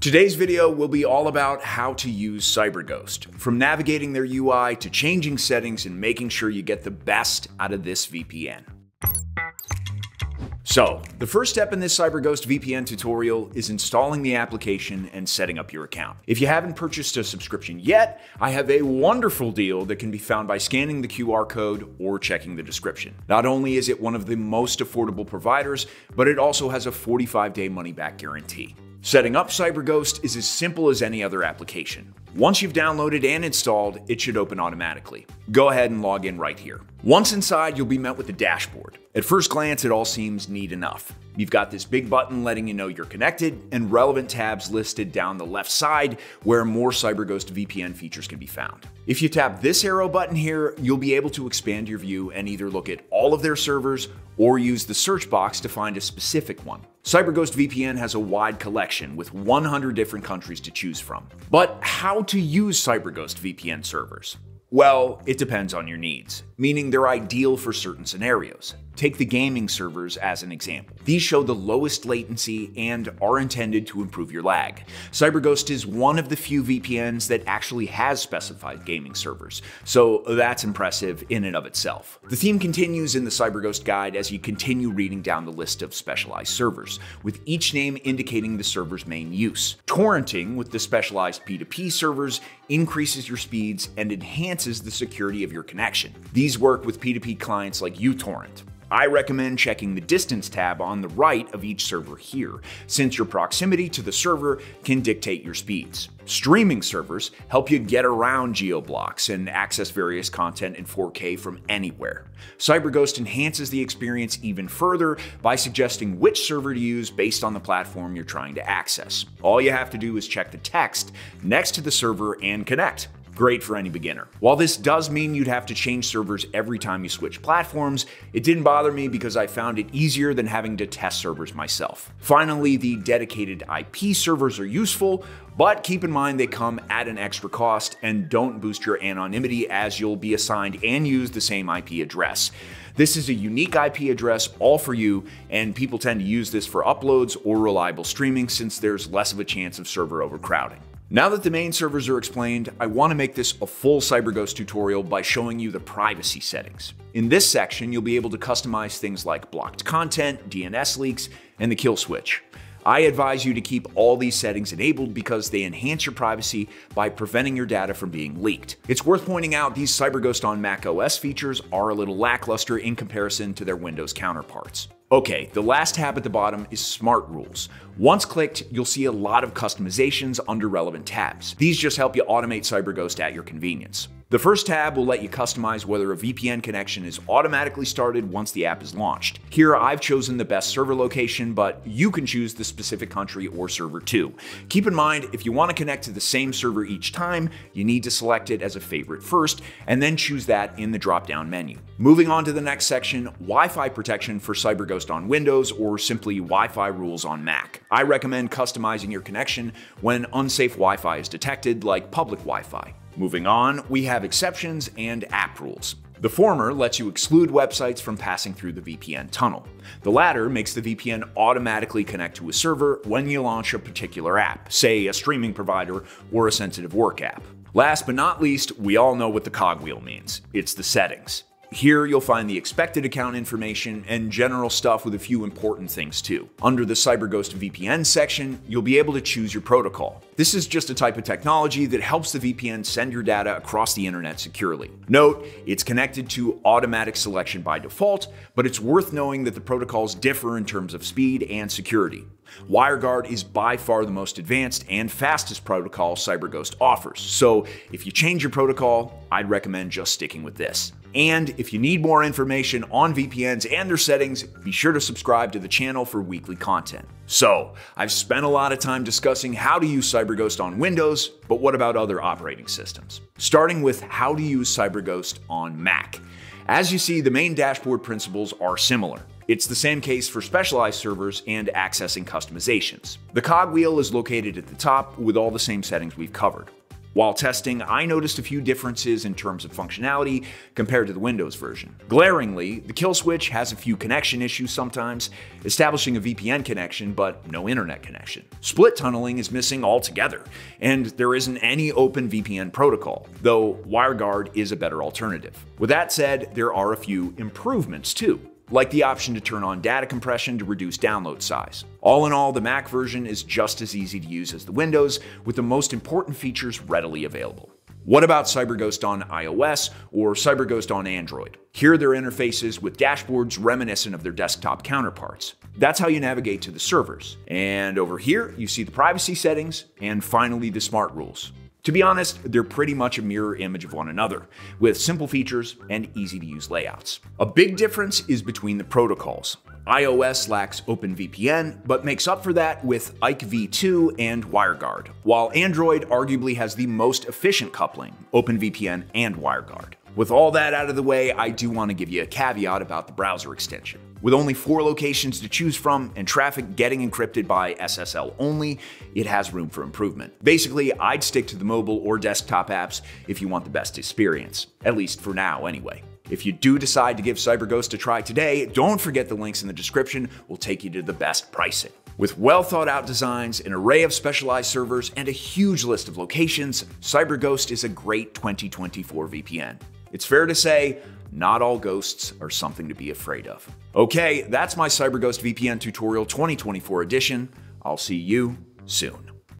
Today's video will be all about how to use CyberGhost, from navigating their UI to changing settings and making sure you get the best out of this VPN. So, the first step in this CyberGhost VPN tutorial is installing the application and setting up your account. If you haven't purchased a subscription yet, I have a wonderful deal that can be found by scanning the QR code or checking the description. Not only is it one of the most affordable providers, but it also has a 45-day money-back guarantee. Setting up CyberGhost is as simple as any other application. Once you've downloaded and installed, it should open automatically. Go ahead and log in right here. Once inside, you'll be met with the dashboard. At first glance, it all seems neat enough. You've got this big button letting you know you're connected and relevant tabs listed down the left side where more CyberGhost VPN features can be found. If you tap this arrow button here, you'll be able to expand your view and either look at all of their servers or use the search box to find a specific one. CyberGhost VPN has a wide collection with 100 different countries to choose from. But how to use CyberGhost VPN servers? Well, it depends on your needs, meaning they're ideal for certain scenarios. Take the gaming servers as an example. These show the lowest latency and are intended to improve your lag. CyberGhost is one of the few VPNs that actually has specified gaming servers, so that's impressive in and of itself. The theme continues in the CyberGhost guide as you continue reading down the list of specialized servers, with each name indicating the server's main use. Torrenting with the specialized P2P servers increases your speeds and enhances the security of your connection. These work with P2P clients like uTorrent. I recommend checking the distance tab on the right of each server here, since your proximity to the server can dictate your speeds. Streaming servers help you get around geo-blocks and access various content in 4K from anywhere. CyberGhost enhances the experience even further by suggesting which server to use based on the platform you're trying to access. All you have to do is check the text next to the server and connect. Great for any beginner. While this does mean you'd have to change servers every time you switch platforms, it didn't bother me because I found it easier than having to test servers myself. Finally, the dedicated IP servers are useful, but keep in mind they come at an extra cost and don't boost your anonymity as you'll be assigned and use the same IP address. This is a unique IP address all for you, and people tend to use this for uploads or reliable streaming since there's less of a chance of server overcrowding. Now that the main servers are explained, I want to make this a full CyberGhost tutorial by showing you the privacy settings. In this section, you'll be able to customize things like blocked content, DNS leaks, and the kill switch. I advise you to keep all these settings enabled because they enhance your privacy by preventing your data from being leaked. It's worth pointing out these CyberGhost on Mac OS features are a little lackluster in comparison to their Windows counterparts. Okay, the last tab at the bottom is Smart Rules. Once clicked, you'll see a lot of customizations under relevant tabs. These just help you automate CyberGhost at your convenience. The first tab will let you customize whether a VPN connection is automatically started once the app is launched. Here, I've chosen the best server location, but you can choose the specific country or server too. Keep in mind, if you want to connect to the same server each time, you need to select it as a favorite first, and then choose that in the drop-down menu. Moving on to the next section, Wi-Fi protection for CyberGhost on Windows or simply Wi-Fi rules on Mac. I recommend customizing your connection when unsafe Wi-Fi is detected, like public Wi-Fi. Moving on, we have exceptions and app rules. The former lets you exclude websites from passing through the VPN tunnel. The latter makes the VPN automatically connect to a server when you launch a particular app, say a streaming provider or a sensitive work app. Last but not least, we all know what the cogwheel means. It's the settings. Here, you'll find the expected account information and general stuff with a few important things too. Under the CyberGhost VPN section, you'll be able to choose your protocol. This is just a type of technology that helps the VPN send your data across the internet securely. Note, it's connected to automatic selection by default, but it's worth knowing that the protocols differ in terms of speed and security. WireGuard is by far the most advanced and fastest protocol CyberGhost offers, so if you change your protocol, I'd recommend just sticking with this. And if you need more information on VPNs and their settings, be sure to subscribe to the channel for weekly content. So, I've spent a lot of time discussing how to use CyberGhost on Windows, but what about other operating systems? Starting with how to use CyberGhost on Mac. As you see, the main dashboard principles are similar. It's the same case for specialized servers and accessing customizations. The cogwheel is located at the top with all the same settings we've covered. While testing, I noticed a few differences in terms of functionality compared to the Windows version. Glaringly, the kill switch has a few connection issues sometimes, establishing a VPN connection but no internet connection. Split tunneling is missing altogether, and there isn't any OpenVPN protocol, though WireGuard is a better alternative. With that said, there are a few improvements too, like the option to turn on data compression to reduce download size. All in all, the Mac version is just as easy to use as the Windows, with the most important features readily available. What about CyberGhost on iOS or CyberGhost on Android? Here are their interfaces with dashboards reminiscent of their desktop counterparts. That's how you navigate to the servers. And over here, you see the privacy settings and finally the smart rules. To be honest, they're pretty much a mirror image of one another, with simple features and easy-to-use layouts. A big difference is between the protocols. iOS lacks OpenVPN, but makes up for that with IKEv2 and WireGuard, while Android arguably has the most efficient coupling, OpenVPN and WireGuard. With all that out of the way, I do want to give you a caveat about the browser extension. With only 4 locations to choose from and traffic getting encrypted by SSL only, it has room for improvement. Basically, I'd stick to the mobile or desktop apps if you want the best experience, at least for now anyway. If you do decide to give CyberGhost a try today, don't forget the links in the description will take you to the best pricing. With well-thought-out designs, an array of specialized servers, and a huge list of locations, CyberGhost is a great 2024 VPN. It's fair to say, not all ghosts are something to be afraid of. Okay, that's my CyberGhost VPN tutorial 2024 edition. I'll see you soon.